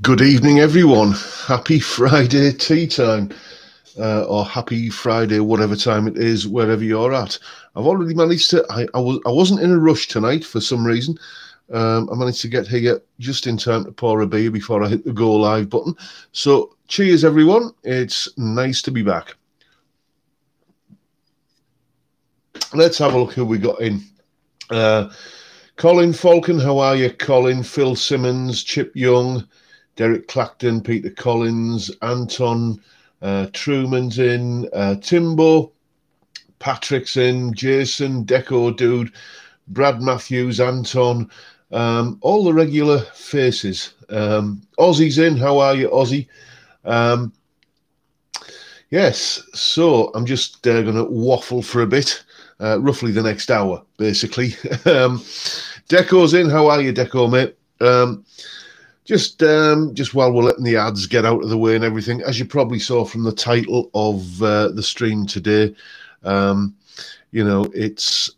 Good evening, everyone. Happy Friday tea time, or happy Friday, whatever time it is, wherever you're at. I've already managed to, I wasn't in a rush tonight for some reason. I managed to get here just in time to pour a beer before I hit the go live button. So cheers, everyone. It's nice to be back. Let's have a look who we got in. Colin Falcon, how are you, Colin? Phil Simmons, Chip Young, Derek Clacton, Peter Collins, Anton, Truman's in, Timbo, Patrick's in, Jason, Deco Dude, Brad Matthews, Anton, all the regular faces. Ozzy's in, how are you, Ozzy? Yes, so I'm just going to waffle for a bit, roughly the next hour, basically. Deco's in, how are you, Deco, mate? Just while we're letting the ads get out of the way and everything, as you probably saw from the title of the stream today, you know, it's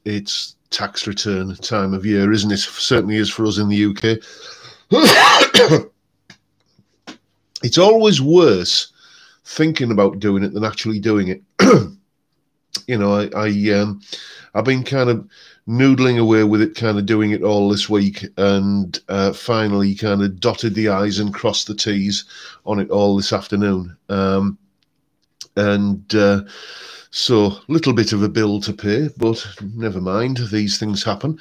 tax return time of year, isn't it? Certainly is for us in the UK. It's always worse thinking about doing it than actually doing it. You know, I've been kind of noodling away with it, kind of doing it all this week, and finally kind of dotted the I's and crossed the T's on it all this afternoon. So a little bit of a bill to pay, but never mind, these things happen.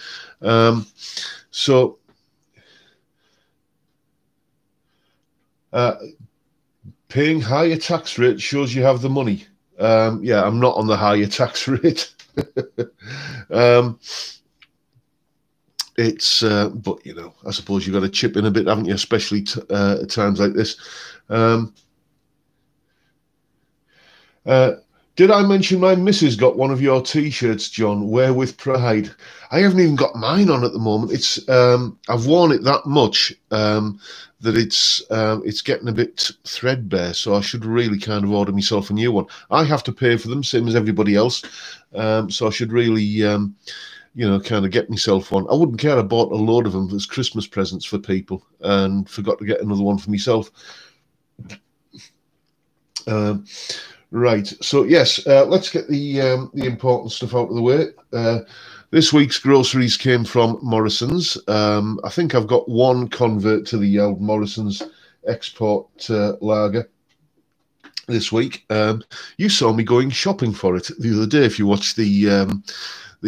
Paying higher tax rate shows you have the money. Yeah, I'm not on the higher tax rate. But you know, I suppose you've got to chip in a bit, haven't you? Especially at times like this. Did I mention my missus got one of your T-shirts, John? Wear with pride. I haven't even got mine on at the moment. It's I've worn it that much that it's getting a bit threadbare. So I should really kind of order myself a new one. I have to pay for them, same as everybody else. So I should really, you know, kind of get myself one. I wouldn't care. I bought a load of them as Christmas presents for people and forgot to get another one for myself. Right, so yes, let's get the important stuff out of the way. This week's groceries came from Morrison's. I think I've got one convert to the old Morrison's export lager this week. You saw me going shopping for it the other day. If you watched the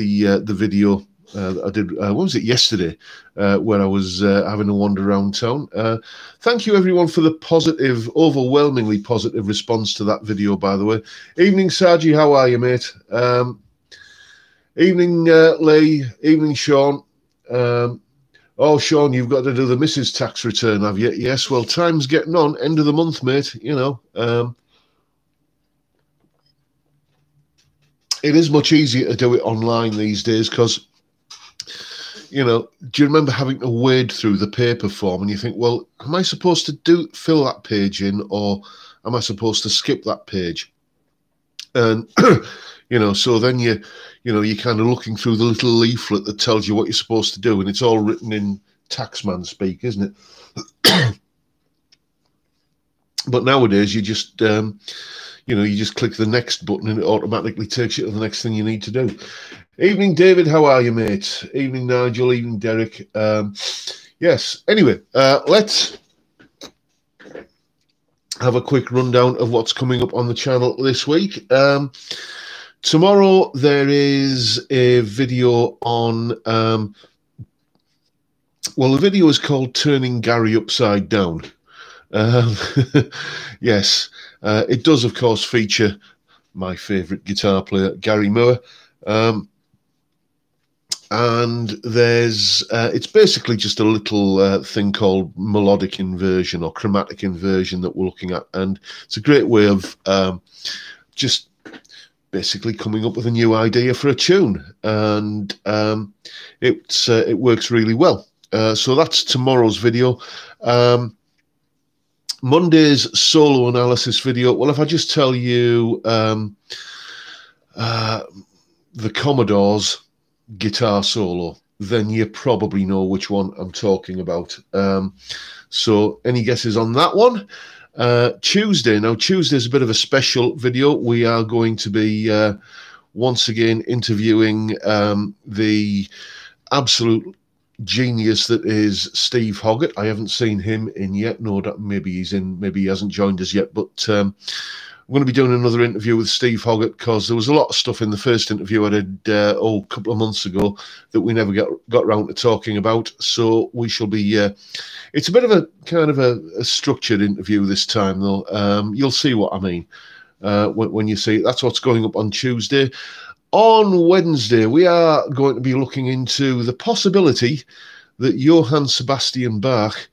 video I did, what was it, yesterday, where I was having a wander around town. Thank you, everyone, for the positive, overwhelmingly positive response to that video, by the way. Evening, Saji, how are you, mate? Evening, Lee. Evening, Sean. Oh, Sean, you've got to do the Mrs. tax return, have you? Yes, well, time's getting on. End of the month, mate, you know. It is much easier to do it online these days because... You know, do you remember having to wade through the paper form and you think, well, am I supposed to fill that page in, or am I supposed to skip that page? And, you know, so then you're kind of looking through the little leaflet that tells you what you're supposed to do, and it's all written in taxman speak, isn't it? But nowadays you just, you know, you just click the next button and it automatically takes you to the next thing you need to do. Evening, David. How are you, mate? Evening, Nigel. Evening, Derek. Yes. Anyway, let's have a quick rundown of what's coming up on the channel this week. Tomorrow there is a video on... well, the video is called Turning Gary Upside Down. Yes. It does, of course, feature my favourite guitar player, Gary Moore. And there's it's basically just a little thing called melodic inversion or chromatic inversion that we're looking at, and it's a great way of just basically coming up with a new idea for a tune, and it works really well. So that's tomorrow's video. Monday's solo analysis video. Well, if I just tell you. The Commodores guitar solo. then you probably know which one I'm talking about. So any guesses on that one? Tuesday. Now, Tuesday's a bit of a special video. We are going to be once again interviewing the absolute genius that is Steve Hoggett. I haven't seen him in yet. No, maybe he's in, maybe he hasn't joined us yet, but I'm going to be doing another interview with Steve Hoggett, because there was a lot of stuff in the first interview I did a couple of months ago that we never got around to talking about. So we shall be it's a bit of a kind of a structured interview this time, though. You'll see what I mean when you see it. That's what's going up on Tuesday. On Wednesday, we are going to be looking into the possibility that Johann Sebastian Bach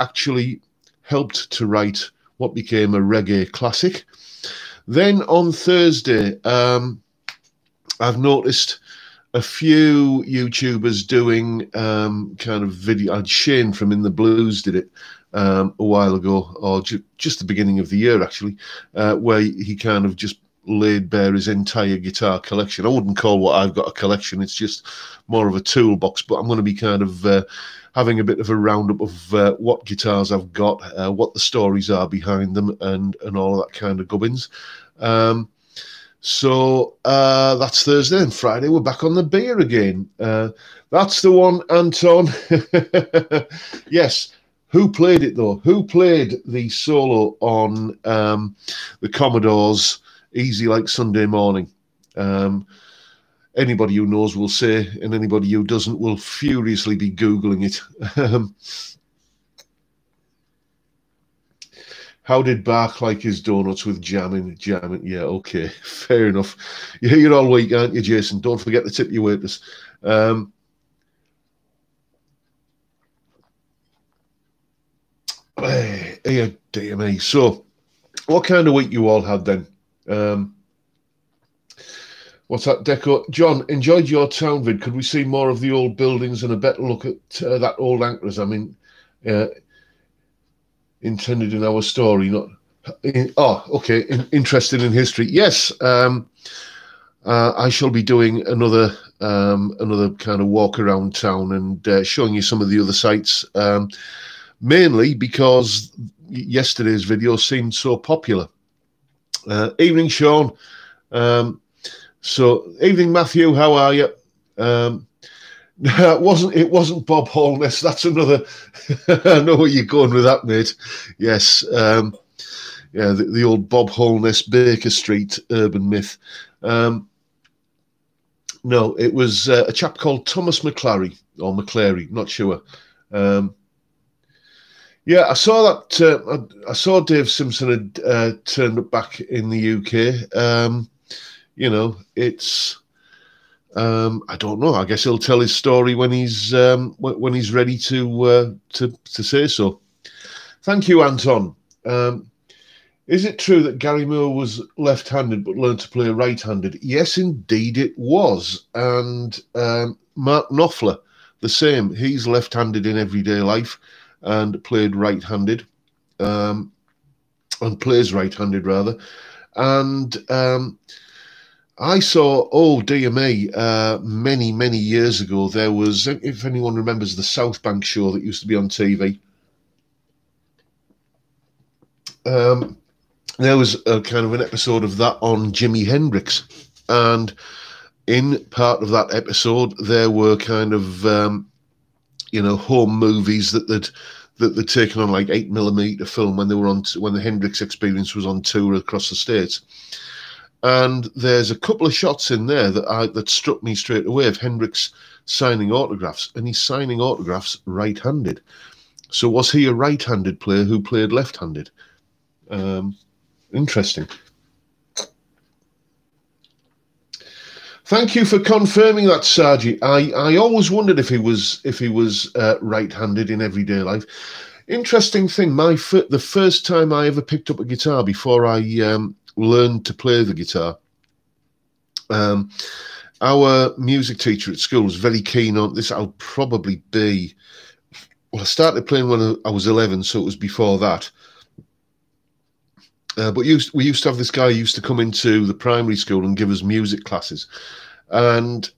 actually helped to write what became a reggae classic. Then on Thursday, I've noticed a few YouTubers doing kind of video. Shane from In The Blues did it a while ago, or just the beginning of the year, actually, where he kind of just laid bare his entire guitar collection. I wouldn't call what I've got a collection. It's just more of a toolbox, but I'm going to be kind of having a bit of a roundup of what guitars I've got, what the stories are behind them, and all that kind of gubbins. So that's Thursday, and Friday we're back on the beer again. That's the one, Anton. Yes. Who played it, though? Who played the solo on the Commodores, Easy Like Sunday Morning? Anybody who knows will say, and anybody who doesn't will furiously be Googling it. How did Bach like his donuts? With jamming? Yeah, okay, fair enough. You're here all week, aren't you, Jason? Don't forget to tip your waiters. Hey, dear me. So, what kind of week you all had then? What's that, Deco? John, enjoyed your town vid. Could we see more of the old buildings and a better look at that old Alcatraz? I mean, intended in our story, not... interested in history. Yes, I shall be doing another kind of walk around town and showing you some of the other sites, mainly because yesterday's video seemed so popular. Evening, Sean. Evening, Matthew. How are you? No, it wasn't Bob Holness. That's another. I know where you're going with that, mate. Yes. Yeah, the old Bob Holness, Baker Street urban myth. No, it was a chap called Thomas McClary, or McClary, not sure. Yeah, I saw that. I saw Dave Simpson had turned up back in the UK. You know, it's. I don't know. I guess he'll tell his story when he's ready to say so. Thank you, Anton. Is it true that Gary Moore was left-handed but learned to play right-handed? Yes, indeed, it was. And Mark Knopfler, the same. He's left-handed in everyday life, and played right-handed, and plays right-handed, rather. And I saw, oh dear me, many, many years ago, there was, if anyone remembers the South Bank show that used to be on TV, there was a kind of an episode of that on Jimi Hendrix. And in part of that episode, there were kind of... you know, home movies that they'd taken on, like 8mm film when they were on when the Hendrix Experience was on tour across the States. And there's a couple of shots in there that struck me straight away of Hendrix signing autographs, and he's signing autographs right-handed. So was he a right-handed player who played left-handed? Interesting. Thank you for confirming that, Sarji. I always wondered if he was right-handed in everyday life. Interesting thing. The first time I ever picked up a guitar before I learned to play the guitar, our music teacher at school was very keen on this. I'll probably be. Well, I started playing when I was 11, so it was before that. But we used to have this guy who used to come into the primary school and give us music classes. And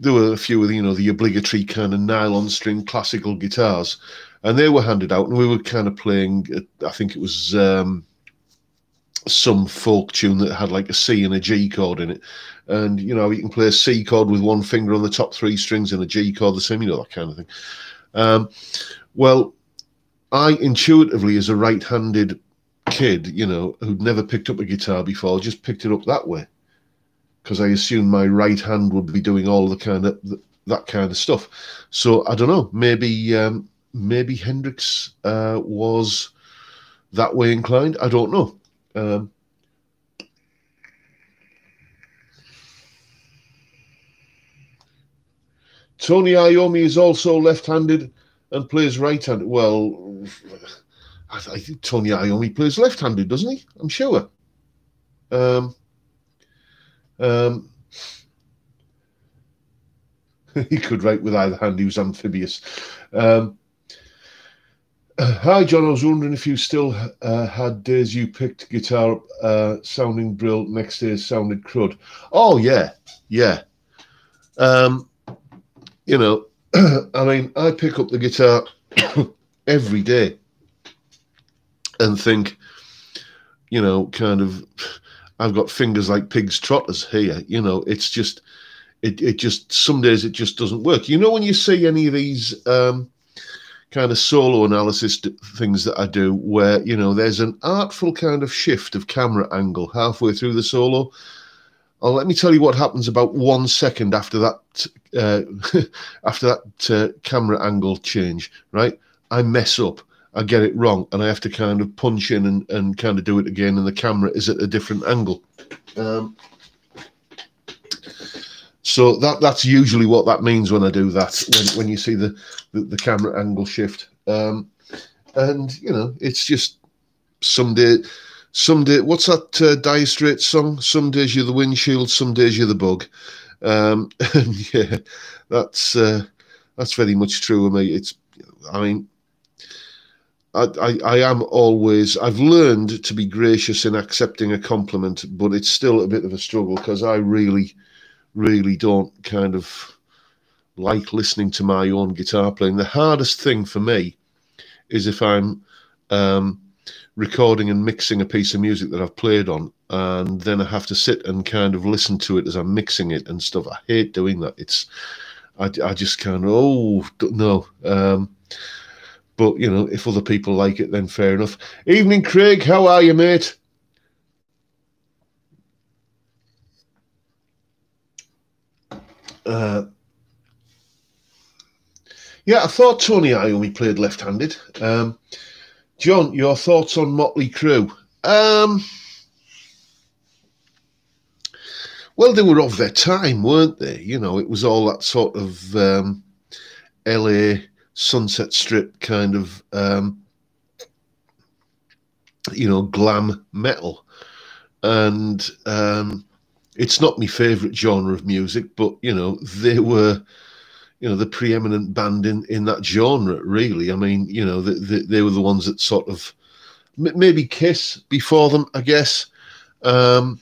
there were a few of, you know, the obligatory kind of nylon string classical guitars, and they were handed out, and we were kind of playing, I think it was some folk tune that had like a C and a G chord in it, and you know, you can play a C chord with one finger on the top three strings and a G chord the same, you know, that kind of thing. Well, I intuitively, as a right-handed kid, you know, who'd never picked up a guitar before, just picked it up that way, because I assumed my right hand would be doing all the kind of that kind of stuff. So I don't know, maybe maybe Hendrix was that way inclined, I don't know. Tony Iommi is also left-handed and plays right-handed. Well, I think Tony Iommi plays left-handed, doesn't he? I'm sure. He could write with either hand. He was amphibious. Hi, John. I was wondering if you still had days you picked guitar up sounding brill, next day sounded crud. Oh, yeah. Yeah. You know, I mean, I pick up the guitar every day and think, you know, kind of, I've got fingers like pig's trotters here. You know, it's just, it just, some days it just doesn't work. You know, when you see any of these... kind of solo analysis things that I do where, you know, there's an artful kind of shift of camera angle halfway through the solo. Oh, let me tell you what happens about 1 second after that camera angle change, right? I mess up, I get it wrong, and I have to kind of punch in and kind of do it again, and the camera is at a different angle. So that's usually what that means when I do that, when you see the camera angle shift. And, you know, it's just some day, what's that Dire Straits song? Some days you're the windshield, some days you're the bug. And yeah, that's very much true of me. It's, I mean, I am always, I've learned to be gracious in accepting a compliment, but it's still a bit of a struggle because I really don't kind of like listening to my own guitar playing. The hardest thing for me is if I'm recording and mixing a piece of music that I've played on, and then I have to sit and kind of listen to it as I'm mixing it and stuff. I hate doing that. It's, I just kind of, oh, no. But, you know, if other people like it, then fair enough. Evening, Craig. How are you, mate? Yeah, I thought Tony Iommi played left-handed. John, your thoughts on Motley Crue? Well, they were of their time, weren't they? You know, it was all that sort of LA Sunset Strip kind of, you know, glam metal. And... it's not my favourite genre of music, but, you know, they were, you know, the preeminent band in that genre, really. I mean, you know, they were the ones that sort of, maybe Kiss before them, I guess. But,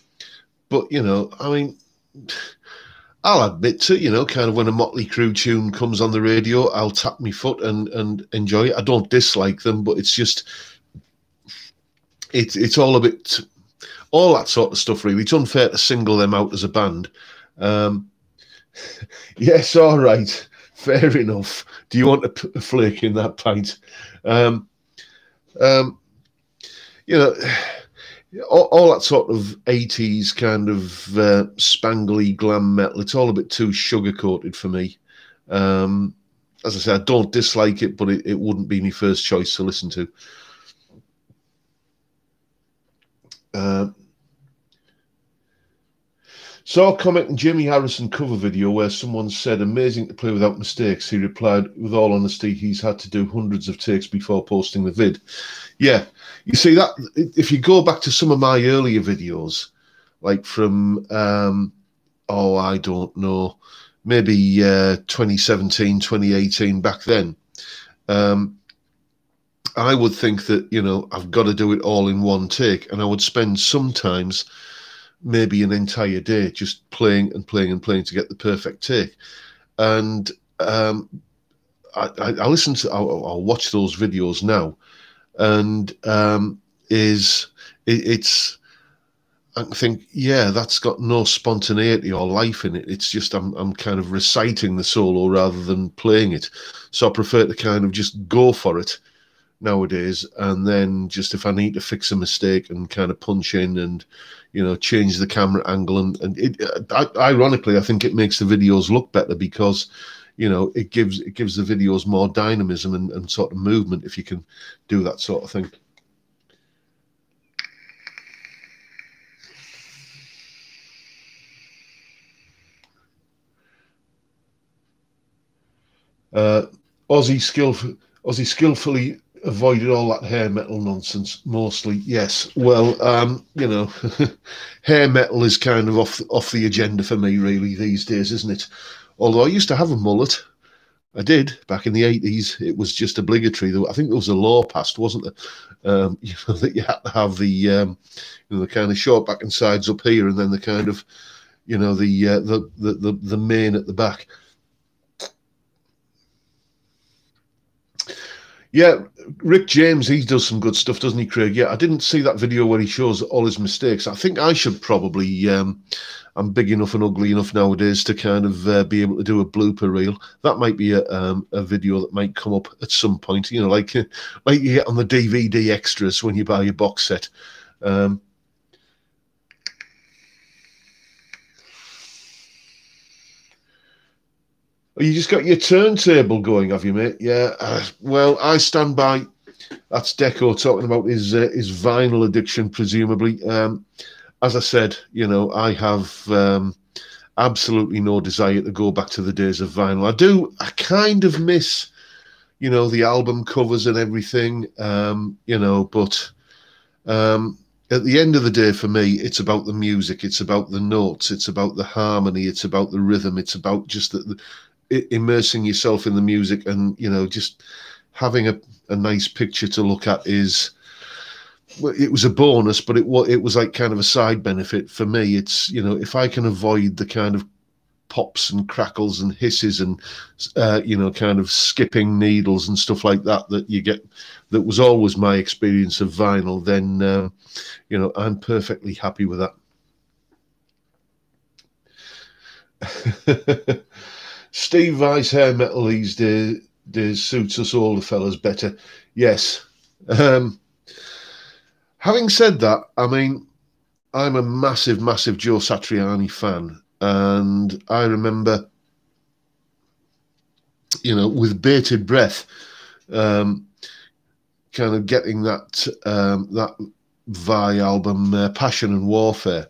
you know, I mean, I'll admit to, you know, kind of when a Motley Crue tune comes on the radio, I'll tap my foot and enjoy it. I don't dislike them, but it's just, it's all a bit... all that sort of stuff, really. It's unfair to single them out as a band. Yes, all right. Fair enough. Do you want to put a flake in that pint? You know, all that sort of 80s kind of spangly glam metal, it's all a bit too sugar-coated for me. As I said, I don't dislike it, but it wouldn't be my first choice to listen to. Saw a comment in Jimmy Harrison cover video where someone said, "Amazing to play without mistakes." He replied, "With all honesty, he's had to do hundreds of takes before posting the vid." Yeah, you see that if you go back to some of my earlier videos, like from oh, I don't know, maybe 2017, 2018, back then. I would think that, you know, I've got to do it all in one take, and I would spend sometimes maybe an entire day just playing and playing and playing to get the perfect take. And I listen to, I'll watch those videos now, and I think, yeah, that's got no spontaneity or life in it. It's just I'm kind of reciting the solo rather than playing it. So I prefer to kind of just go for it nowadays, and then just if I need to fix a mistake and kind of punch in and, you know, change the camera angle. And it, ironically, I think it makes the videos look better because, you know, it gives the videos more dynamism and sort of movement if you can do that sort of thing. Ozzy skillfully avoided all that hair metal nonsense, mostly. Yes, well, you know, hair metal is kind of off the agenda for me really these days, isn't it? Although I used to have a mullet, I did back in the 80s. It was just obligatory. I think there was a law passed, wasn't there? You know, that you had to have the, you know, the kind of short back and sides up here, and then the kind of, you know, the mane at the back. Yeah, Rick James, he does some good stuff, doesn't he, Craig? Yeah, I didn't see that video where he shows all his mistakes. I think I should probably, I'm big enough and ugly enough nowadays to kind of be able to do a blooper reel. That might be a video that might come up at some point, you know, like you get on the DVD extras when you buy your box set. You just got your turntable going, have you, mate? Yeah. Well, I stand by. That's Deco talking about his vinyl addiction, presumably. As I said, you know, I have absolutely no desire to go back to the days of vinyl. I do. I kind of miss, you know, the album covers and everything. You know, but at the end of the day, for me, it's about the music. It's about the notes. It's about the harmony. It's about the rhythm. It's about just the immersing yourself in the music, and, you know, just having a nice picture to look at is, well, it was a bonus, but it was like kind of a side benefit for me. It's, you know, if I can avoid the kind of pops and crackles and hisses and you know, kind of skipping needles and stuff like that that you get, that was always my experience of vinyl, then you know, I'm perfectly happy with that. Steve Vai's hair metal these days suits us older fellas better. Yes. Having said that, I mean, I'm a massive, massive Joe Satriani fan. And I remember, you know, with bated breath, kind of getting that, that Vai album, Passion and Warfare.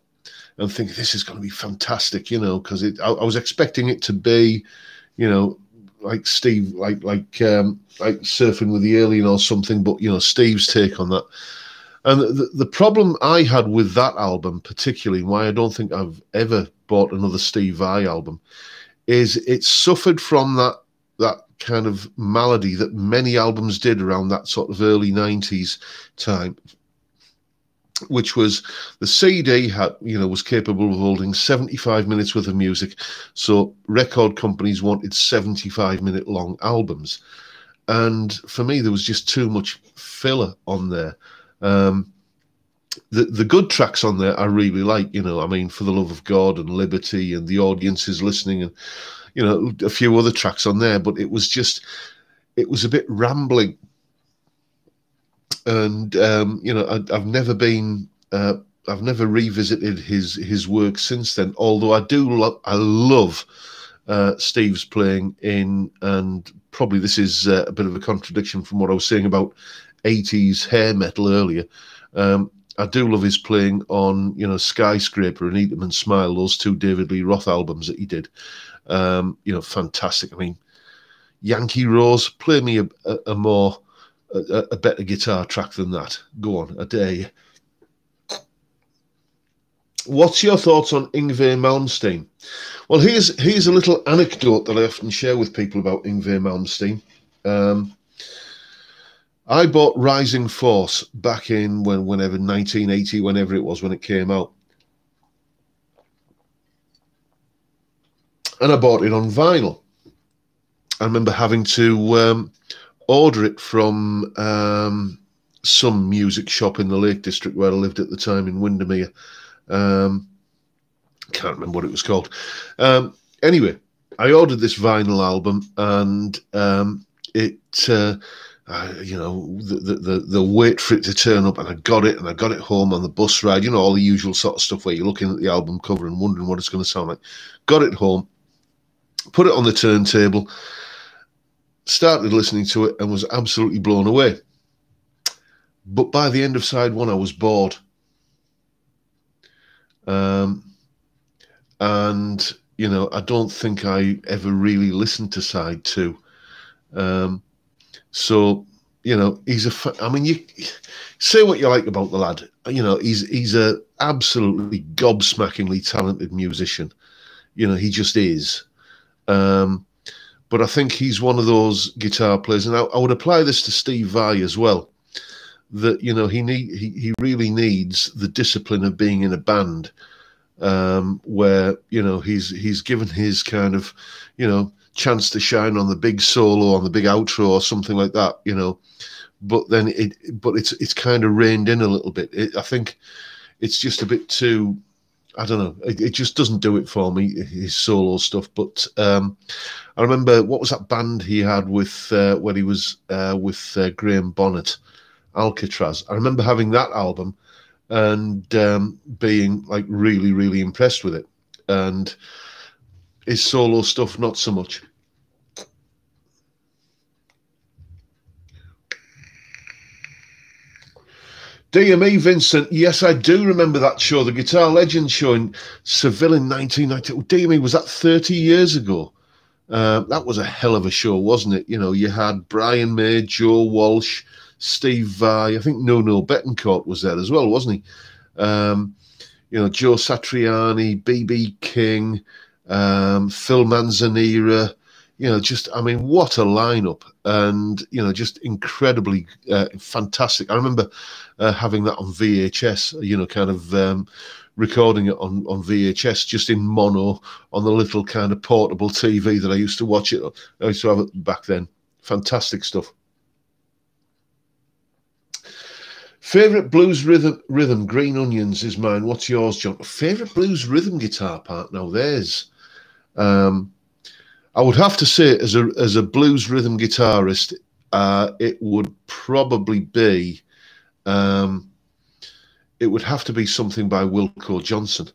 And think this is going to be fantastic, you know, because I was expecting it to be, you know, like Steve, like Surfing with the Alien or something, but, you know, Steve's take on that. And the problem I had with that album particularly, why I don't think I've ever bought another Steve Vai album, is it suffered from that kind of malady that many albums did around that sort of early 90s time, which was the CD had, you know, was capable of holding 75 minutes worth of music, so record companies wanted 75-minute long albums, and for me there was just too much filler on there. The good tracks on there I really like, you know, I mean, For the Love of God and Liberty and The Audience Is Listening, and, you know, a few other tracks on there, but it was a bit rambling. And you know, I've never revisited his work since then. Although I do, I love Steve's playing in, and probably this is a bit of a contradiction from what I was saying about 80s hair metal earlier. I do love his playing on, you know, Skyscraper and Eat 'Em and Smile, those two David Lee Roth albums that he did. You know, fantastic. I mean, Yankee Rose, play me a better guitar track than that. Go on, I dare you. What's your thoughts on Yngwie Malmsteen? Well, here's a little anecdote that I often share with people about Yngwie Malmsteen. I bought Rising Force back in whenever 1980, whenever it was when it came out, and I bought it on vinyl. I remember having to order it from some music shop in the Lake District where I lived at the time in Windermere. Can't remember what it was called. Anyway, I ordered this vinyl album, and you know, the wait for it to turn up, and I got it, and I got it home on the bus ride, you know, all the usual sort of stuff where you're looking at the album cover and wondering what it's going to sound like. Got it home, put it on the turntable, started listening to it, and was absolutely blown away. But by the end of side one, I was bored. And, you know, I don't think I ever really listened to side two. So, you know, he's a, I mean, you say what you like about the lad, you know, he's a absolutely gobsmackingly talented musician. You know, he just is. But I think he's one of those guitar players, and I would apply this to Steve Vai as well, that, you know, he really needs the discipline of being in a band, where, you know, he's given his kind of, you know, chance to shine on the big solo, on the big outro or something like that, you know, but then it's kind of reined in a little bit. I think it's just a bit too, I don't know, it just doesn't do it for me, his solo stuff. But I remember, what was that band he had with when he was with Graham Bonnet, Alcatraz? I remember having that album and being like really, really impressed with it, and his solo stuff not so much. Dear me, Vincent. Yes, I do remember that show, the Guitar Legends show in Seville in 1990. Oh, dear me, was that 30 years ago? That was a hell of a show, wasn't it? You know, you had Brian May, Joe Walsh, Steve Vai. I think No-No Betancourt was there as well, wasn't he? You know, Joe Satriani, BB King, Phil Manzanera. You know, just, I mean, what a lineup, and, you know, just incredibly fantastic. I remember having that on VHS, you know, kind of recording it on VHS, just in mono, on the little kind of portable TV that I used to watch it. I used to have it back then. Fantastic stuff. Favorite blues rhythm, Green Onions is mine. What's yours, John? Favorite blues rhythm guitar part? Now, there's, I would have to say, as a blues rhythm guitarist, it would probably be, it would have to be something by Wilco Johnson,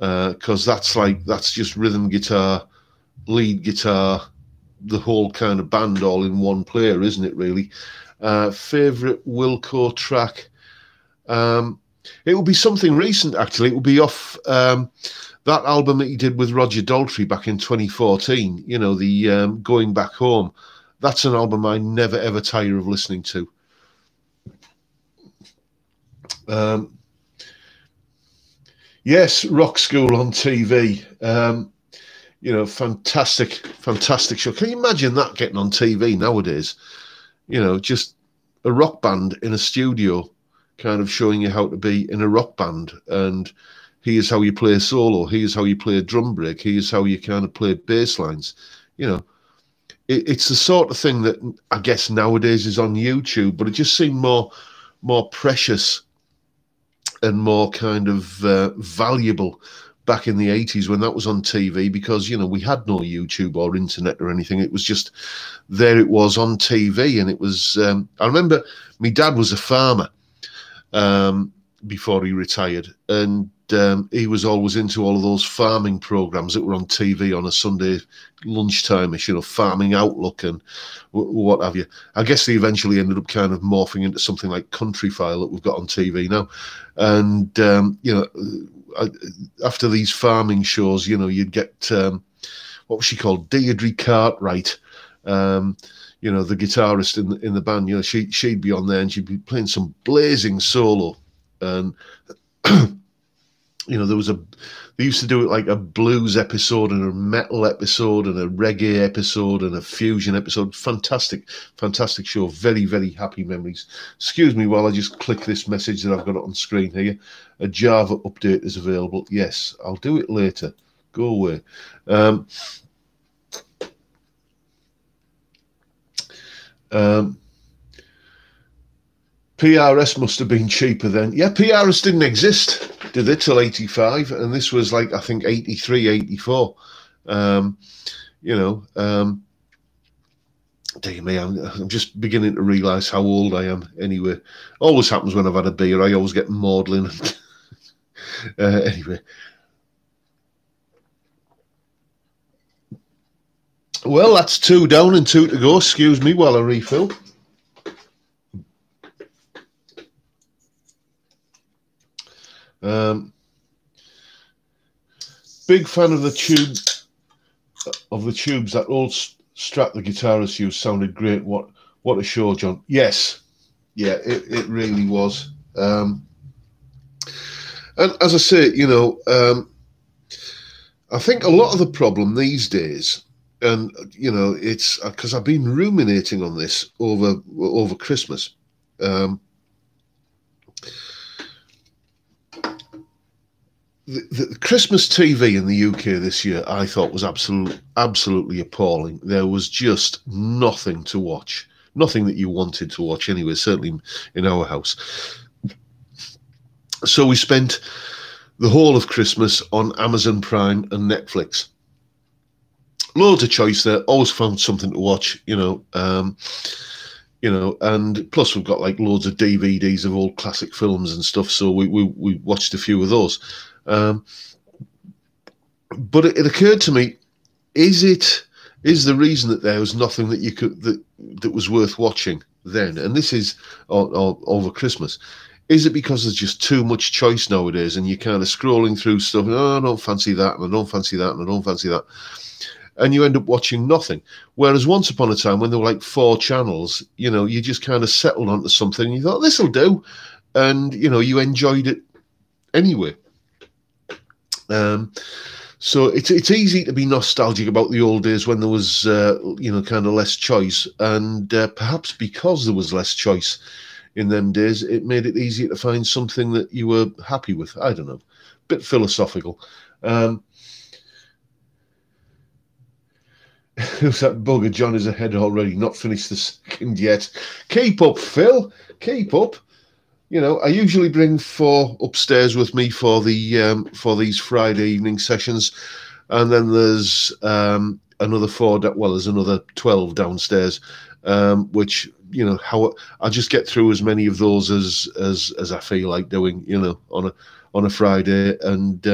because that's just rhythm guitar, lead guitar, the whole kind of band all in one player, isn't it? Really. Favorite Wilco track. It would be something recent, actually. It would be off that album that he did with Roger Daltrey back in 2014, you know, the Going Back Home. That's an album I never, ever tire of listening to. Yes, Rock School on TV. You know, fantastic, fantastic show. Can you imagine that getting on TV nowadays? You know, just a rock band in a studio kind of showing you how to be in a rock band, and here's how you play a solo, here's how you play a drum break, here's how you kind of play bass lines. You know, it's the sort of thing that I guess nowadays is on YouTube, but it just seemed more precious and more kind of valuable back in the 80s when that was on TV, because, you know, we had no YouTube or internet or anything. It was just, there it was on TV, and it was, I remember my dad was a farmer before he retired, and he was always into all of those farming programs that were on TV on a Sunday lunchtime-ish, you know, Farming Outlook and what have you. I guess they eventually ended up kind of morphing into something like Countryfile that we've got on TV now. And, you know, after these farming shows, you know, you'd get, what was she called? Deirdre Cartwright, you know, the guitarist in the band. You know, she'd be on there and she'd be playing some blazing solo. And, you know, they used to do it like a blues episode and a metal episode and a reggae episode and a fusion episode. Fantastic, fantastic show. Very, very happy memories. Excuse me while I just click this message that I've got on screen here. A Java update is available. Yes, I'll do it later. Go away. PRS must have been cheaper then. Yeah, PRS didn't exist, did it, till 85, and this was like, I think, 83, 84. You know, damn me, I'm just beginning to realise how old I am anyway. Always happens when I've had a beer, I always get maudlin. Anyway. Well, that's two down and two to go. Excuse me while I refill. Big fan of the tubes. That old Strat the guitarist used sounded great. What a show, John. Yes, yeah, it really was. And as I say, you know, I think a lot of the problem these days, and you know, it's because I've been ruminating on this over Christmas. The Christmas TV in the UK this year, I thought, was absolutely appalling. There was just nothing to watch, nothing that you wanted to watch anyway, certainly in our house. So we spent the whole of Christmas on Amazon Prime and Netflix. Loads of choice there, always found something to watch, you know, and plus we've got like loads of DVDs of old classic films and stuff, so we watched a few of those. But it occurred to me, is the reason that there was nothing that you could that was worth watching then, and this is or over Christmas, is it because there's just too much choice nowadays, and you're kind of scrolling through stuff, and, oh, I don't fancy that, and I don't fancy that, and I don't fancy that, and you end up watching nothing. Whereas once upon a time, when there were like 4 channels, you know, you just kind of settled onto something, and you thought, this'll do, and, you know, you enjoyed it anyway. So it's easy to be nostalgic about the old days when there was, you know, kind of less choice, and perhaps because there was less choice in them days, it made it easier to find something that you were happy with. I don't know, a bit philosophical. Who's that bugger? John is ahead already, not finished the second yet. Keep up, Phil. Keep up. You know, I usually bring 4 upstairs with me for the for these Friday evening sessions, and then there's another 4. Well, there's another 12 downstairs, which, you know, how I just get through as many of those as I feel like doing, you know, on a Friday. And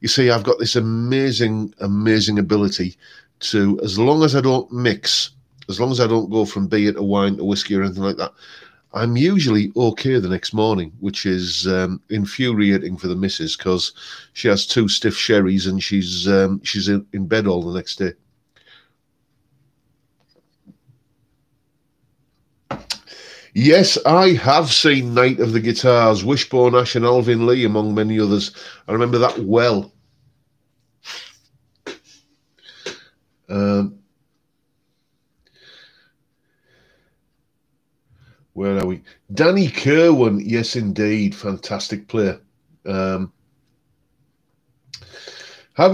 you see, I've got this amazing ability to, as long as I don't mix, as long as I don't go from beer to wine to whiskey or anything like that, I'm usually okay the next morning, which is infuriating for the missus, because she has 2 stiff sherries and she's in bed all the next day. Yes, I have seen Night of the Guitars, Wishbone Ash and Alvin Lee, among many others. I remember that well. Where are we? Danny Kerwin, yes indeed, fantastic player. Have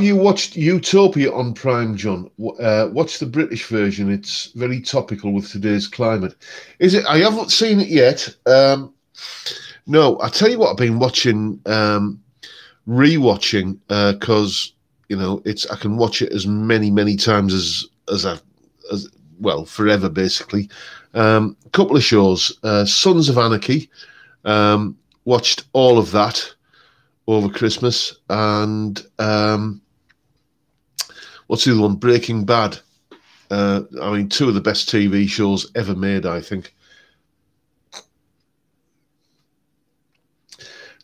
you watched Utopia on Prime, John? Watch the British version. It's very topical with today's climate. Is it? I haven't seen it yet. No, I tell you what, I've been watching, rewatching, because you know, I can watch it as many times as well, forever basically. A couple of shows, Sons of Anarchy, watched all of that over Christmas, and what's the other one? Breaking Bad. I mean, 2 of the best TV shows ever made, I think.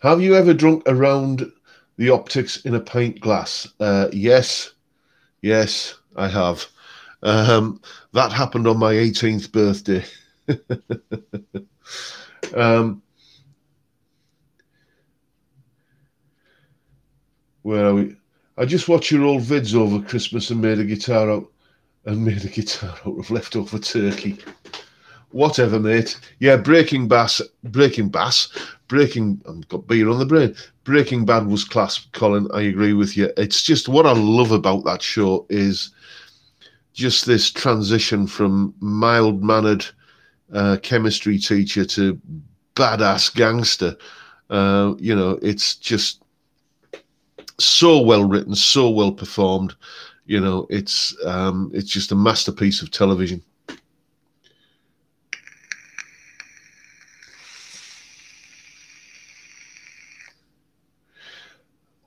Have you ever drunk around the optics in a pint glass? Yes, I have. That happened on my 18th birthday. Where are we? I just watched your old vids over Christmas and made a guitar out of leftover turkey. Whatever, mate. Yeah, Breaking Bass. I've got beer on the brain. Breaking Bad was class, Colin. I agree with you. It's just what I love about that show is just this transition from mild-mannered chemistry teacher to badass gangster, you know, it's just so well written, so well performed. You know, it's just a masterpiece of television.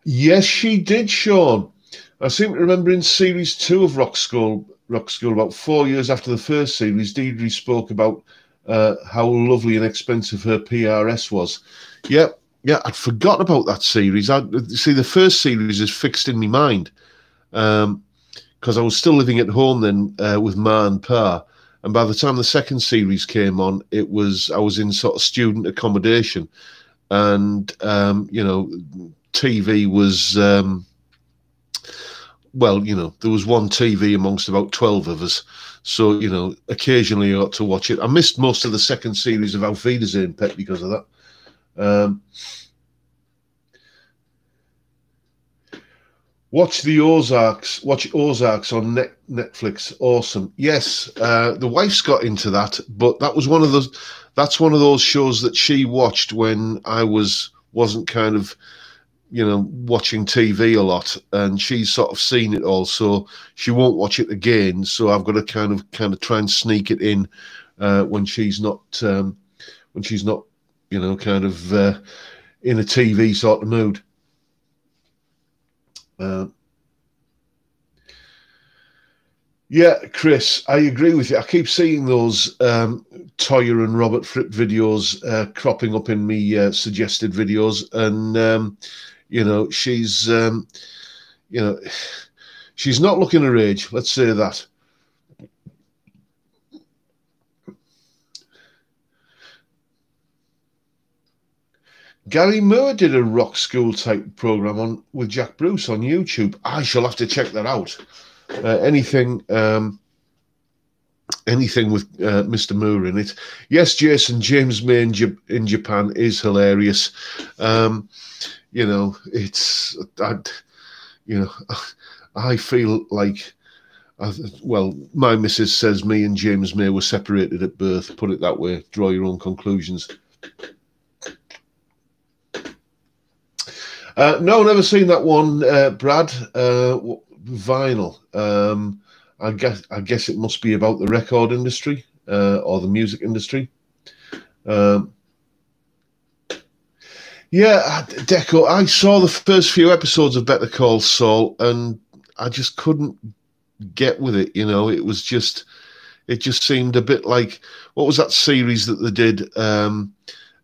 Yes, she did, Sean. I seem to remember in series 2 of Rock School, about 4 years after the first series, Deidre spoke about how lovely and expensive her PRS was. Yeah, yeah, I'd forgotten about that series. See, the first series is fixed in my mind because I was still living at home then with Ma and Pa. And by the time the second series came on, it was I was in sort of student accommodation, and you know, TV was, well, you know, there was one TV amongst about 12 of us. So, you know, occasionally I got to watch it. I missed most of the second series of Auf Wiedersehen, Pet, because of that. Watch the Ozarks, watch Ozarks on Netflix. Awesome. Yes, the wife's got into that, but that was one of those, that's one of those shows that she watched when I wasn't kind of, you know, watching TV a lot, and she's sort of seen it all, so she won't watch it again. So I've got to kind of try and sneak it in when she's not, you know, kind of in a TV sort of mood. Yeah, Chris, I agree with you. I keep seeing those Toya and Robert Fripp videos cropping up in me suggested videos, and you know, you know, she's not looking her age. Let's say that. Gary Moore did a Rock School type program on with Jack Bruce on YouTube. I shall have to check that out. Anything, anything with Mr. Moore in it. Yes, Jason, James May in Japan is hilarious. You know, it's, you know, I feel like, well, my missus says me and James May were separated at birth. Put it that way. Draw your own conclusions. No, never seen that one, Brad. Vinyl. I guess it must be about the record industry or the music industry. Yeah, Deco, I saw the first few episodes of Better Call Saul, and I just couldn't get with it. You know, it was just, it just seemed a bit like, what was that series that they did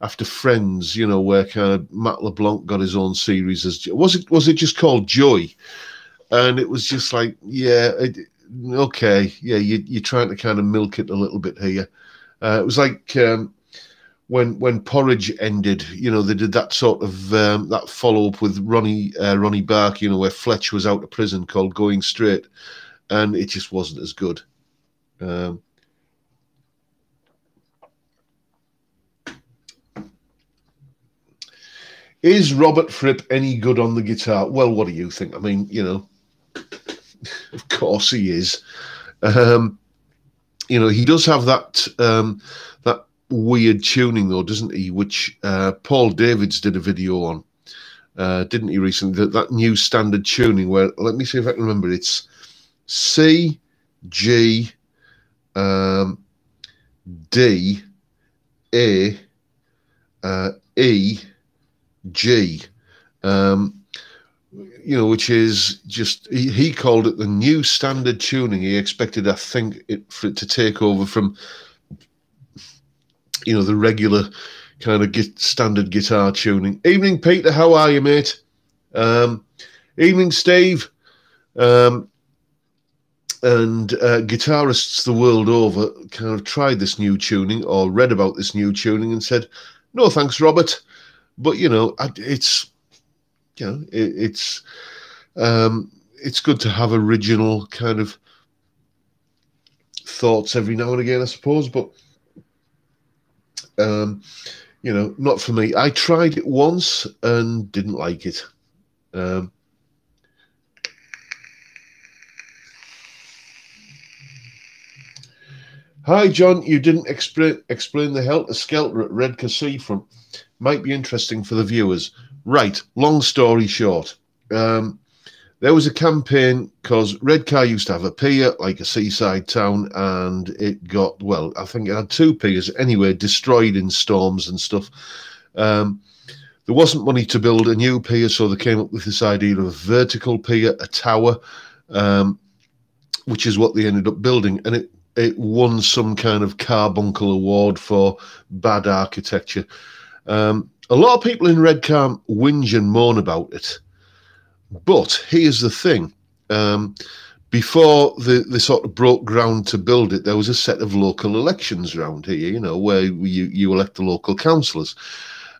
after Friends? You know, where kind of Matt LeBlanc got his own series. As was it just called Joy? And it was just like, yeah, okay, yeah, you're trying to kind of milk it a little bit here. It was like when Porridge ended, you know, they did that sort of that follow up with Ronnie Bark, you know, where Fletch was out of prison, called Going Straight, and it just wasn't as good. Is Robert Fripp any good on the guitar? Well, what do you think? I mean, you know. Of course he is. You know, he does have that that weird tuning though, doesn't he? Which Paul Davids did a video on, didn't he, recently? That new standard tuning where, let me see if I can remember, it's C, G, D, A, E, G. You know, which is just, he called it the new standard tuning. He expected, I think, for it to take over from, you know, the regular kind of standard guitar tuning. Evening, Peter. How are you, mate? Evening, Steve. And guitarists the world over kind of tried this new tuning or read about this new tuning and said, no, thanks, Robert. But, you know, it's good to have original kind of thoughts every now and again, I suppose. But, you know, not for me. I tried it once and didn't like it. Hi, John. You didn't explain the helter-skelter at Red Cassie front. Might be interesting for the viewers. Right. Long story short. There was a campaign because Redcar used to have a pier, like a seaside town, and it got, well, I think it had two piers anyway, destroyed in storms and stuff. There wasn't money to build a new pier, so they came up with this idea of a vertical pier, a tower, which is what they ended up building. And it won some kind of carbuncle award for bad architecture. A lot of people in Redcar whinge and moan about it. But here's the thing. Before they sort of broke ground to build it, there was a set of local elections around here, you know, where you elect the local councillors.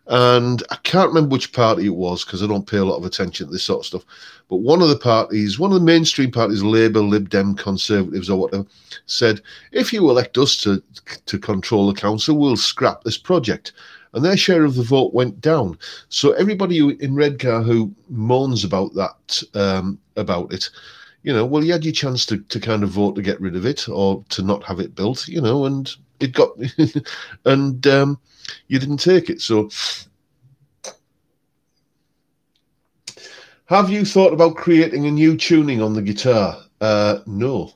And I can't remember which party it was because I don't pay a lot of attention to this sort of stuff. But one of the parties, one of the mainstream parties, Labour, Lib Dem, Conservatives or whatever, said, if you elect us to control the council, we'll scrap this project. And their share of the vote went down. So everybody in Redcar who moans about that, about it, you know, well, you had your chance to kind of vote to get rid of it or to not have it built, you know, and it got, and you didn't take it. So have you thought about creating a new tuning on the guitar? No.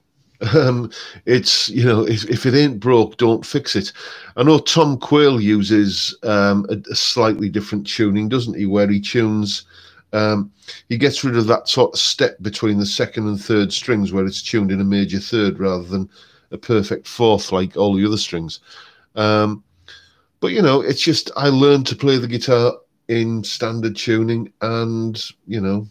It's, you know, if it ain't broke, don't fix it. I know Tom Quayle uses a slightly different tuning, doesn't he, where he tunes, he gets rid of that sort of step between the second and third strings where it's tuned in a major third rather than a perfect fourth like all the other strings. But, you know, it's just I learned to play the guitar in standard tuning and, you know,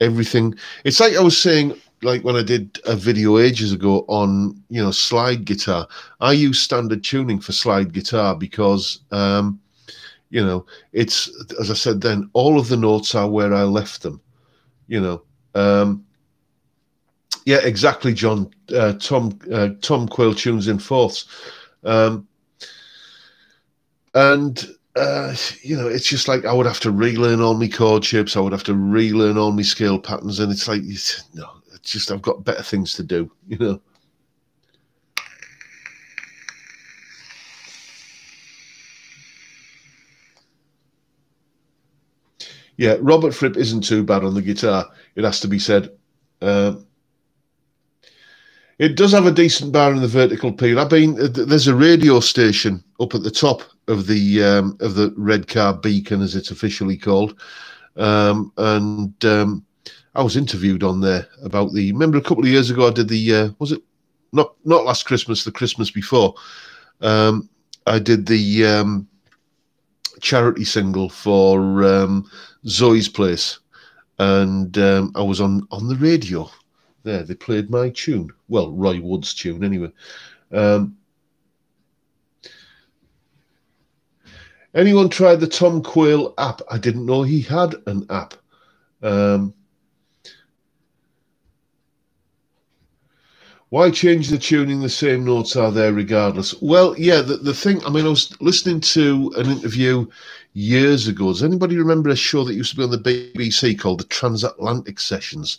everything. It's like I was saying, like when I did a video ages ago on, you know, slide guitar, I use standard tuning for slide guitar because, you know, it's, as I said then, all of the notes are where I left them, you know. Yeah, exactly, John. Tom Quayle tunes in fourths. You know, it's just like I would have to relearn all my chord shapes. I would have to relearn all my scale patterns. And it's like, no, it's just I've got better things to do, you know. Yeah, Robert Fripp isn't too bad on the guitar, it has to be said. It does have a decent bar in the vertical pier. I've been there's a radio station up at the top of the Redcar Beacon, as it's officially called, I was interviewed on there about the. Remember a couple of years ago, I did the was it not last Christmas, the Christmas before? I did the charity single for Zoe's Place, and I was on the radio. There, they played my tune. Well, Roy Wood's tune, anyway. Anyone tried the Tom Quayle app? I didn't know he had an app. Why change the tuning? The same notes are there regardless. Well, yeah, the thing, I mean, I was listening to an interview years ago. Does anybody remember a show that used to be on the BBC called the Transatlantic Sessions?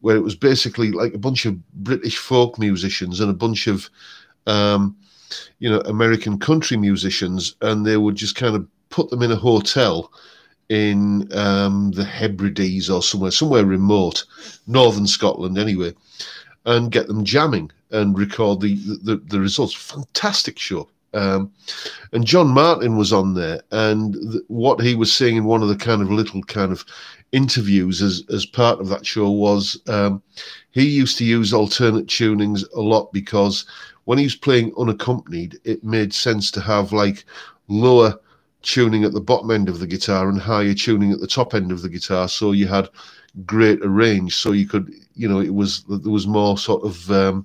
Where it was basically like a bunch of British folk musicians and a bunch of, you know, American country musicians, and they would just kind of put them in a hotel in the Hebrides or somewhere remote, northern Scotland anyway, and get them jamming and record the results. Fantastic show. And John Martin was on there, and what he was saying in one of the little interviews as part of that show was he used to use alternate tunings a lot because when he was playing unaccompanied, it made sense to have like lower tuning at the bottom end of the guitar and higher tuning at the top end of the guitar, so you had greater range. So you could, you know, there was more sort of.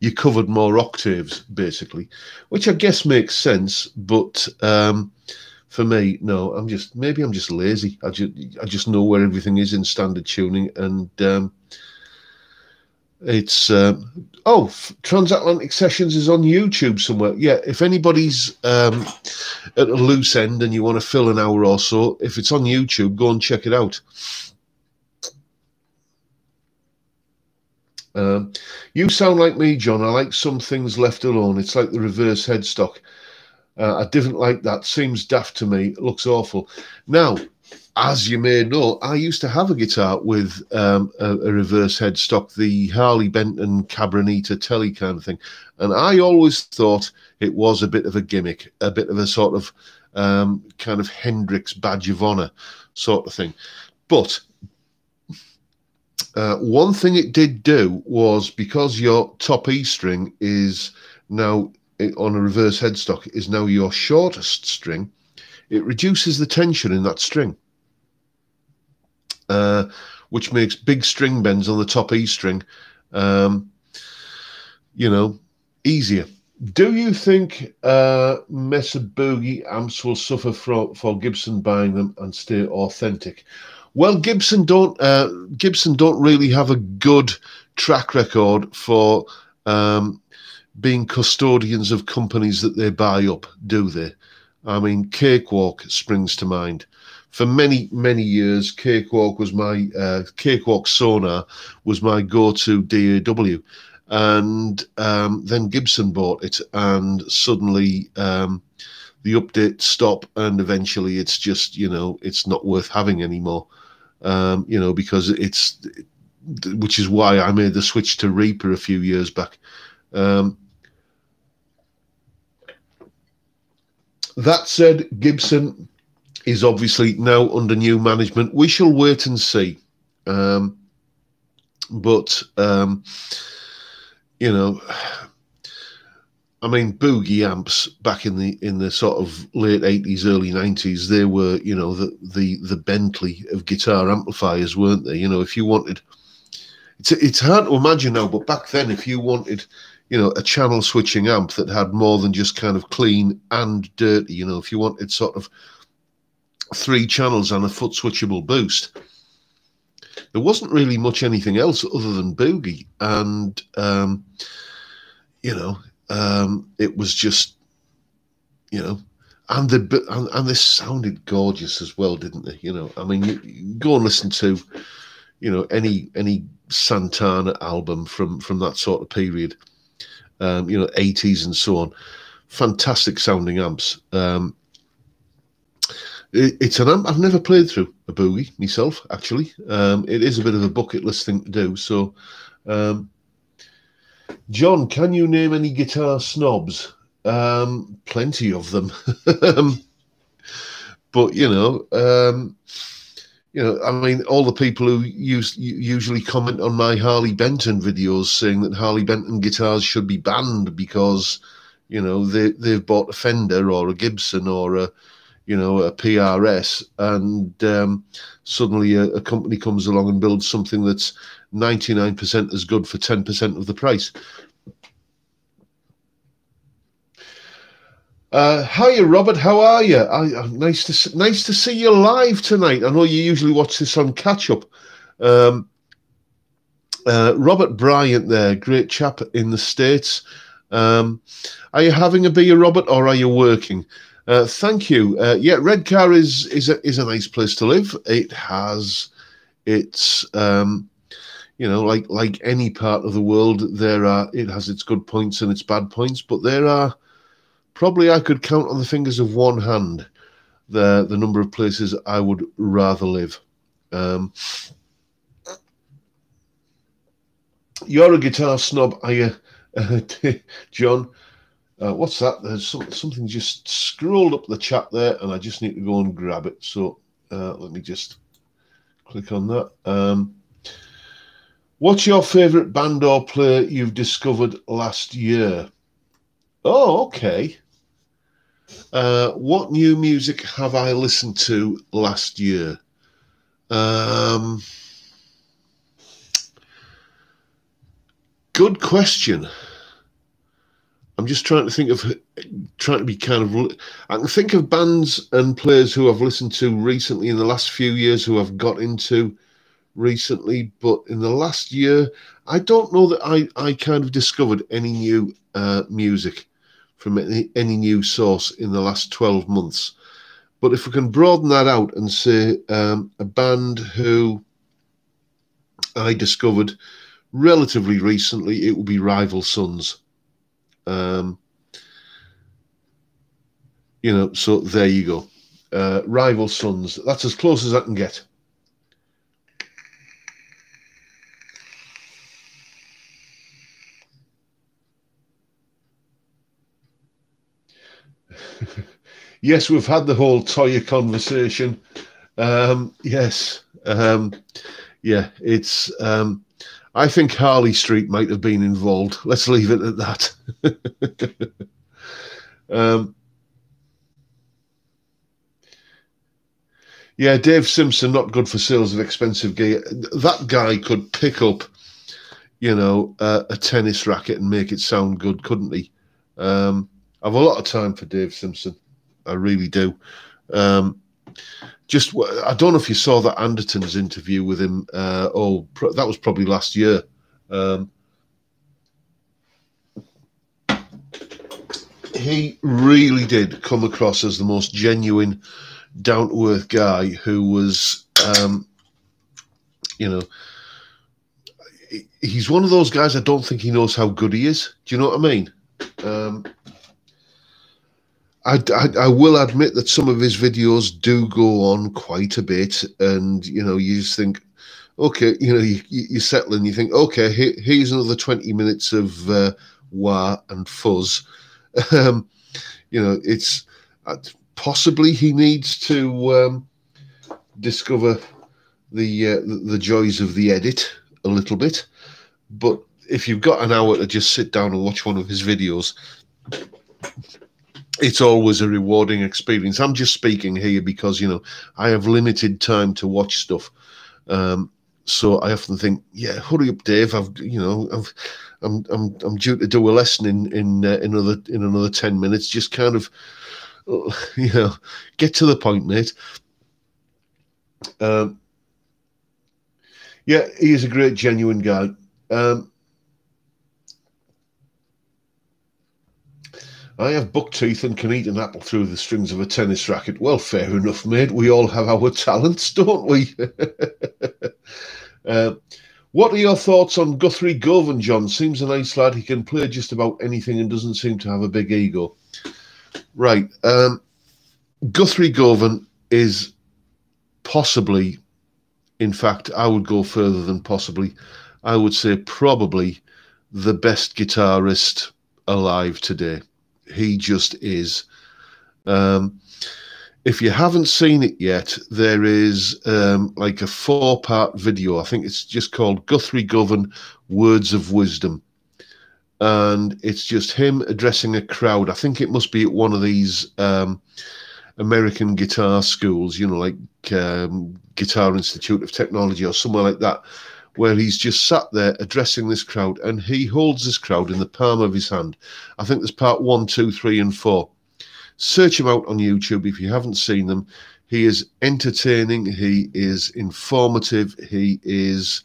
You covered more octaves, basically, which I guess makes sense. But for me, no, maybe I'm just lazy. I just know where everything is in standard tuning, and it's oh, Transatlantic Sessions is on YouTube somewhere. Yeah, if anybody's at a loose end and you want to fill an hour or so, if it's on YouTube, go and check it out. You sound like me, John. I like some things left alone. It's like the reverse headstock. I didn't like that. Seems daft to me. It looks awful. Now, as you may know, I used to have a guitar with a reverse headstock, the Harley Benton Cabronita Telly kind of thing. And I always thought it was a bit of a gimmick, a bit of a sort of kind of Hendrix badge of honor sort of thing. But one thing it did do was, because your top E string is now on a reverse headstock is now your shortest string, it reduces the tension in that string, which makes big string bends on the top E string, you know, easier. Do you think Mesa Boogie amps will suffer for Gibson buying them and stay authentic? Well, Gibson don't really have a good track record for being custodians of companies that they buy up, do they? I mean, Cakewalk springs to mind. For many, many years, Cakewalk Sonar was my go-to DAW. And then Gibson bought it, and suddenly the updates stop, and eventually it's just, you know, it's not worth having anymore, you know, because which is why I made the switch to Reaper a few years back. That said, Gibson is obviously now under new management. We shall wait and see. You know, I mean, Boogie amps back in the sort of late 80s, early 90s, they were, you know, the Bentley of guitar amplifiers, weren't they? You know, if you wanted, it's hard to imagine now, but back then, if you wanted, you know, a channel switching amp that had more than just kind of clean and dirty, you know, if you wanted sort of 3 channels and a foot switchable boost, there wasn't really much anything else other than Boogie. And, you know, it was just, you know, and they sounded gorgeous as well, didn't they? You know, I mean, you go and listen to, you know, any Santana album from that sort of period, you know, 80s and so on. Fantastic sounding amps. It's an amp I've never played through a Boogie myself, actually. It is a bit of a bucket list thing to do. So, John, can you name any guitar snobs? Plenty of them. But, you know, I mean, all the people who usually comment on my Harley Benton videos saying that Harley Benton guitars should be banned because, you know, they've bought a Fender or a Gibson or a, you know, a PRS, and suddenly a company comes along and builds something that's 99% as good for 10% of the price. Hiya, Robert. How are you? Nice to see you live tonight. I know you usually watch this on catch-up. Robert Bryant there, great chap in the States. Are you having a beer, Robert, or are you working? Thank you. Yeah, Redcar is a nice place to live. It has its, you know, like any part of the world, it has its good points and its bad points. But there are probably, I could count on the fingers of one hand the number of places I would rather live. You're a guitar snob, are you, John? What's that? There's something just scrolled up the chat there, and I just need to go and grab it. So let me just click on that. What's your favourite band or player you've discovered last year? Oh, okay. What new music have I listened to last year? Good question. I'm just trying to think of, I can think of bands and players who I've listened to recently in the last few years, who I've got into recently, but in the last year, I don't know that I kind of discovered any new music from any new source in the last 12 months. But if we can broaden that out and say a band who I discovered relatively recently, it would be Rival Sons. You know, so there you go. Rival Sons. That's as close as I can get. Yes, we've had the whole Toya conversation. Yes. Yeah, it's... I think Harley Street might have been involved. Let's leave it at that. Yeah, Dave Simpson, not good for sales of expensive gear. That guy could pick up, you know, a tennis racket and make it sound good, couldn't he? I have a lot of time for Dave Simpson. I really do. Just, I don't know if you saw that Anderton's interview with him. Oh, that was probably last year. He really did come across as the most genuine, down-to-earth guy who was, you know, he's one of those guys. I don't think he knows how good he is. Do you know what I mean? I will admit that some of his videos do go on quite a bit, and you know, you just think, okay, you know, you settle and you think, okay, here's another 20 minutes of wah and fuzz. You know, it's possibly he needs to discover the joys of the edit a little bit, but if you've got an hour to just sit down and watch one of his videos, it's always a rewarding experience. I'm just speaking here because, you know, I have limited time to watch stuff. So I often think, yeah, hurry up, Dave. I'm due to do a lesson in another 10 minutes. Just kind of, you know, get to the point, mate. Yeah, he is a great, genuine guy. I have buck teeth and can eat an apple through the strings of a tennis racket. Well, fair enough, mate. We all have our talents, don't we? What are your thoughts on Guthrie Govan, John? Seems a nice lad. He can play just about anything and doesn't seem to have a big ego. Right. Guthrie Govan is possibly, in fact, I would go further than possibly. I would say probably the best guitarist alive today. He just is. If you haven't seen it yet, there is like a 4-part video. I think it's just called Guthrie Govan, Words of Wisdom. And it's just him addressing a crowd. I think it must be at one of these American guitar schools, you know, like Guitar Institute of Technology or somewhere like that, where he's just sat there addressing this crowd, and he holds this crowd in the palm of his hand. I think there's part 1, 2, 3, and 4. Search him out on YouTube if you haven't seen them. He is entertaining. He is informative. He is,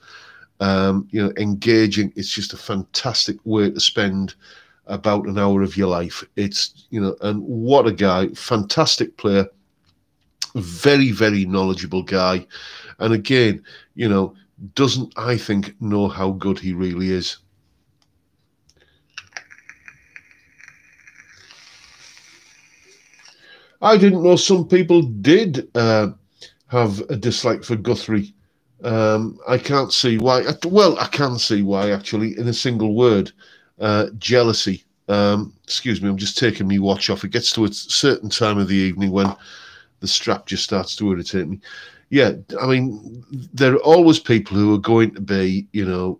you know, engaging. It's just a fantastic way to spend about an hour of your life. It's, you know, and what a guy. Fantastic player. Very, very knowledgeable guy. And again, you know, doesn't, I think, know how good he really is. I didn't know some people did have a dislike for Guthrie. I can't see why. Well, I can see why, actually, in a single word. Jealousy. Excuse me, I'm just taking my watch off. It gets to a certain time of the evening when the strap just starts to irritate me. Yeah, I mean, there are always people who are going to be, you know,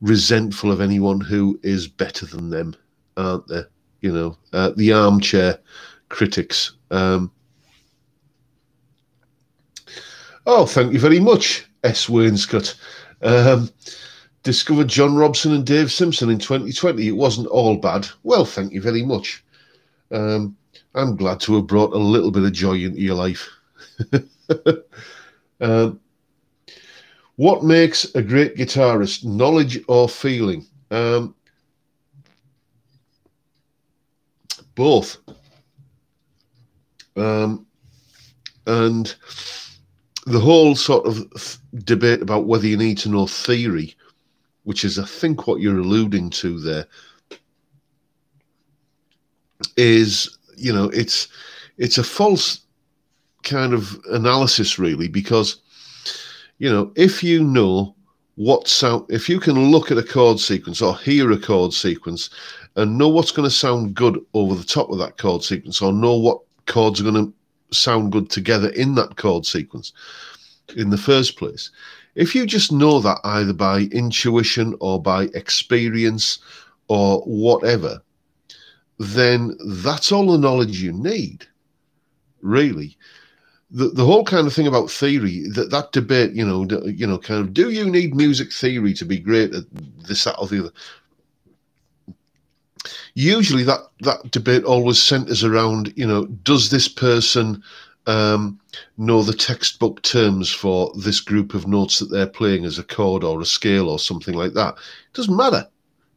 resentful of anyone who is better than them, aren't there? You know, the armchair critics. Oh, thank you very much, S. Wainscott. Discovered John Robson and Dave Simpson in 2020. It wasn't all bad. Well, thank you very much. I'm glad to have brought a little bit of joy into your life. What makes a great guitarist, knowledge or feeling? Both. And the whole sort of debate about whether you need to know theory which is, I think, what you're alluding to there, is, you know, it's a false kind of analysis, really, because, you know, if you know what sound, if you can look at a chord sequence or hear a chord sequence and know what's going to sound good over the top of that chord sequence, or know what chords are going to sound good together in that chord sequence in the first place, if you just know that either by intuition or by experience or whatever, then that's all the knowledge you need, really. The whole kind of thing about theory, that debate, you know, kind of, do you need music theory to be great at this, that, or the other? Usually that debate always centers around, you know, does this person know the textbook terms for this group of notes that they're playing as a chord or a scale or something like that? It doesn't matter.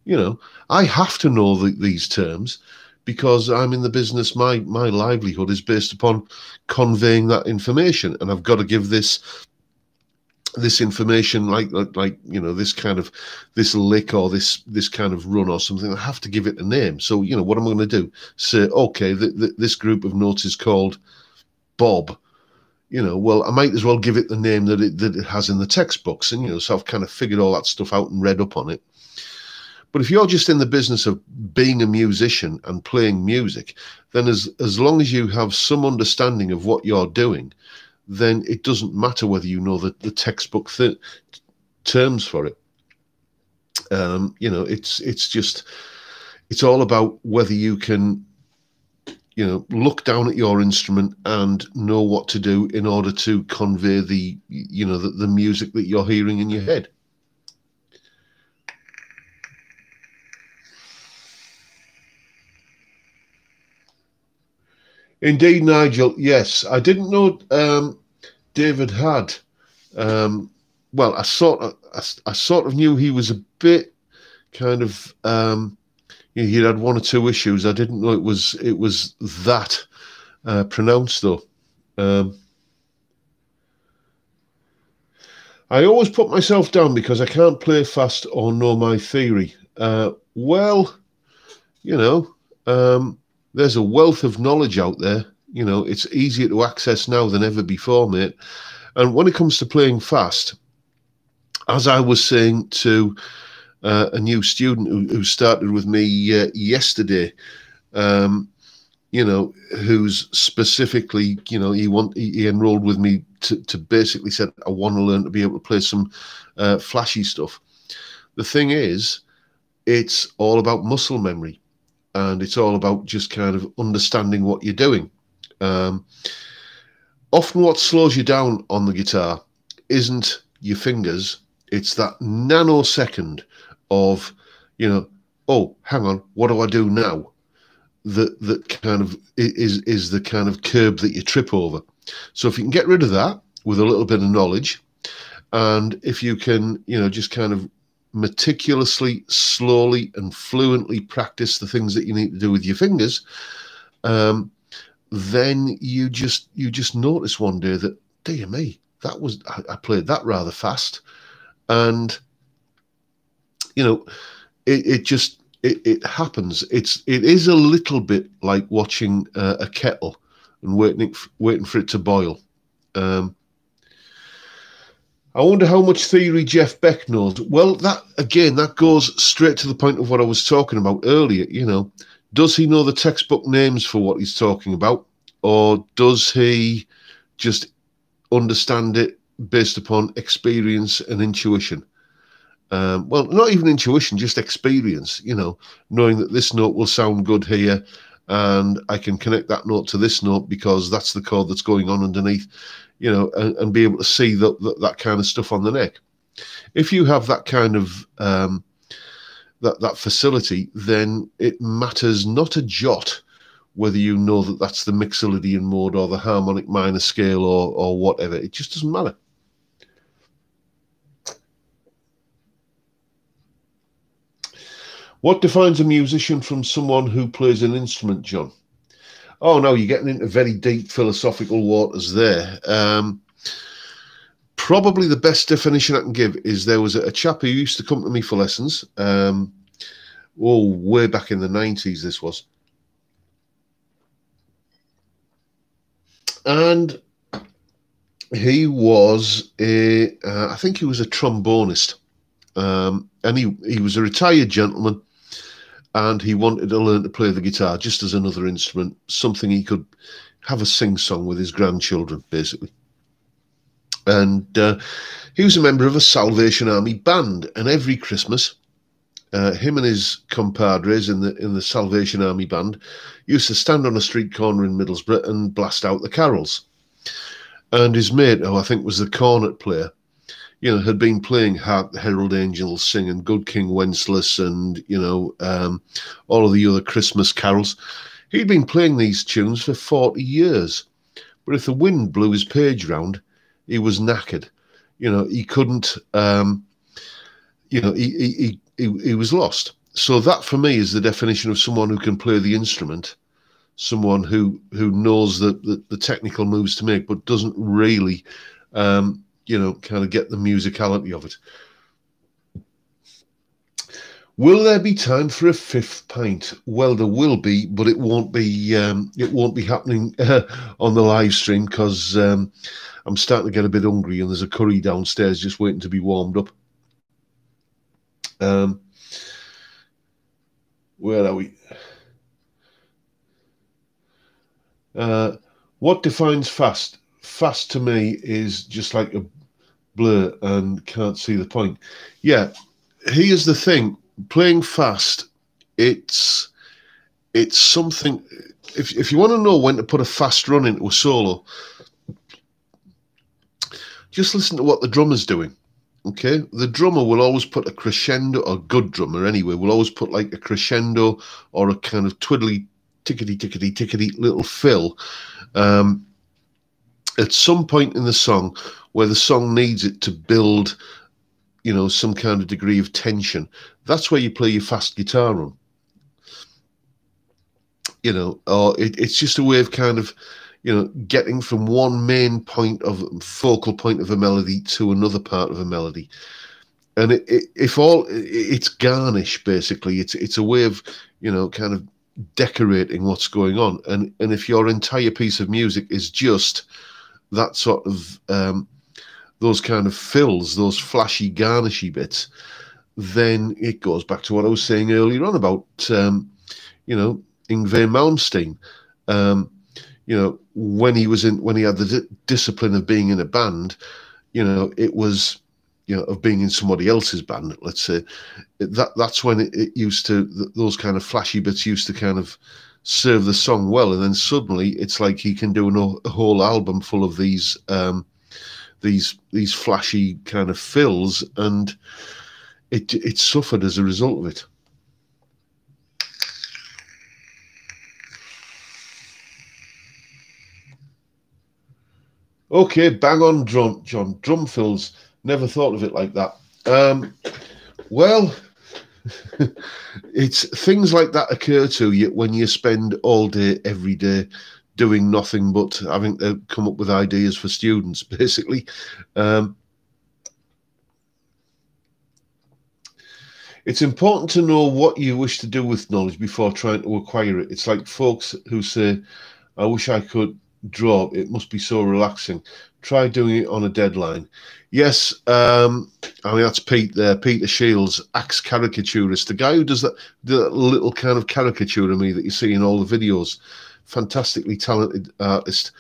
You know, I have to know these terms, because I'm in the business, my livelihood is based upon conveying that information, and I've got to give this information, like you know, this kind of, this lick or this kind of run or something. I have to give it a name. So, you know, what am I going to do? Say, okay, this group of notes is called Bob. You know, well, I might as well give it the name that it has in the textbooks, and, you know, so I've kind of figured all that stuff out and read up on it. But if you're just in the business of being a musician and playing music, then as long as you have some understanding of what you're doing, then it doesn't matter whether you know the textbook terms for it. You know, it's all about whether you can, you know, look down at your instrument and know what to do in order to convey the, you know, the music that you're hearing in your head. Indeed, Nigel. Yes, I didn't know David had. Well, I sort of knew he was a bit kind of. You know, he'd had one or two issues. I didn't know it was that pronounced, though. I always put myself down because I can't play fast or know my theory. Well, you know. There's a wealth of knowledge out there. You know, it's easier to access now than ever before, mate. And when it comes to playing fast, as I was saying to a new student who started with me yesterday, you know, who's specifically, you know, he enrolled with me to basically said, I want to learn to be able to play some flashy stuff. The thing is, it's all about muscle memory. And it's all about just kind of understanding what you're doing. Often what slows you down on the guitar isn't your fingers. It's that nanosecond of, you know, oh, hang on, what do I do now? That kind of is the kind of curb that you trip over. So if you can get rid of that with a little bit of knowledge, and if you can, you know, just kind of meticulously, slowly and fluently practice the things that you need to do with your fingers, then you just notice one day that, dear me, that was, I played that rather fast. And, you know, it happens. It is a little bit like watching a kettle and waiting for it to boil. I wonder how much theory Jeff Beck knows. Well, that, again, that goes straight to the point of what I was talking about earlier. You know, does he know the textbook names for what he's talking about, or does he just understand it based upon experience and intuition? Well, not even intuition, just experience, you know, knowing that this note will sound good here and I can connect that note to this note because that's the chord that's going on underneath. You know, and be able to see that kind of stuff on the neck. If you have that kind of that facility, then it matters not a jot whether you know that that's the mixolydian mode or the harmonic minor scale or whatever. It just doesn't matter. What defines a musician from someone who plays an instrument, John? Oh, no, you're getting into very deep philosophical waters there. probably the best definition I can give is there was a chap who used to come to me for lessons. Way back in the 90s, this was. And he was I think he was a trombonist. And he was a retired gentleman, and he wanted to learn to play the guitar just as another instrument, something he could have a sing-song with his grandchildren, basically. And he was a member of a Salvation Army band, and every Christmas, him and his compadres in the Salvation Army band used to stand on a street corner in Middlesbrough and blast out the carols. And his mate, who I think was the cornet player, you know, had been playing Hark the Herald Angels Sing and Good King Wenceslas and, you know, all of the other Christmas carols. He'd been playing these tunes for 40 years. But if the wind blew his page round, he was knackered. You know, he couldn't, you know, he was lost. So that, for me, is the definition of someone who can play the instrument, someone who knows the technical moves to make but doesn't really... you know, kind of get the musicality of it. Will there be time for a fifth pint? Well, there will be, but it won't be happening on the live stream because I'm starting to get a bit hungry, and there's a curry downstairs just waiting to be warmed up. Where are we? What defines fast? Fast to me is just like a blur and can't see the point. Yeah, here's the thing: playing fast, it's something. If you want to know when to put a fast run into a solo, just listen to what the drummer's doing. Okay, the drummer will always put a crescendo, or good drummer anyway, will always put like a crescendo or a kind of twiddly tickety tickety tickety little fill. At some point in the song where the song needs it to build, you know, some kind of degree of tension, that's where you play your fast guitar run. You know, or it's just a way of kind of, you know, getting from one main point of focal point of a melody to another part of a melody. And it's garnish, basically. It's a way of, you know, kind of decorating what's going on. And if your entire piece of music is just that sort of those kind of fills, those flashy, garnishy bits, then it goes back to what I was saying earlier on about, you know, Yngwie Malmsteen. You know, when he had the discipline of being in a band, you know, it was, you know, of being in somebody else's band, let's say, that's when it used to, those kind of flashy bits used to kind of serve the song well, and then suddenly it's like he can do a whole album full of these flashy kind of fills, and it suffered as a result of it. Okay, bang on, John. Drum fills. Never thought of it like that. Well, it's things like that occur to you when you spend all day, every day, doing nothing but having to come up with ideas for students, basically. It's important to know what you wish to do with knowledge before trying to acquire it. It's like folks who say, I wish I could draw. It must be so relaxing. Try doing it on a deadline. Yes, I mean, that's Pete there, Peter Shields, axe caricaturist, the guy who does that little kind of caricature of me that you see in all the videos. Fantastically talented artist.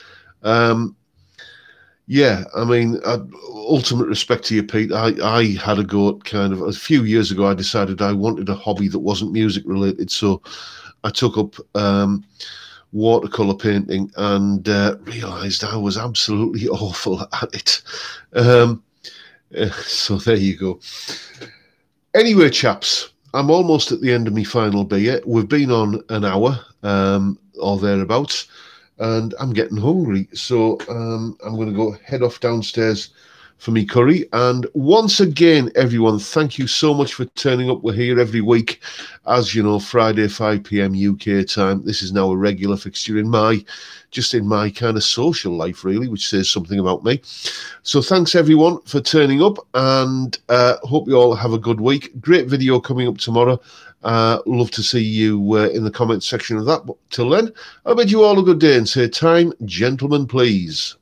Yeah, I mean, ultimate respect to you, Pete. I had a go at kind of, a few years ago, I decided I wanted a hobby that wasn't music related, so I took up... watercolor painting, and realized I was absolutely awful at it. So there you go. Anyway, chaps, I'm almost at the end of my final beer. We've been on an hour or thereabouts, and I'm getting hungry, so I'm going to go head off downstairs for me, Curry. And once again, everyone, thank you so much for turning up. We're here every week. As you know, Friday, 5 p.m. UK time. This is now a regular fixture in my, just in my kind of social life, really, which says something about me. So thanks, everyone, for turning up, and hope you all have a good week. Great video coming up tomorrow. Love to see you in the comments section of that. But till then, I bid you all a good day and say, time, gentlemen, please.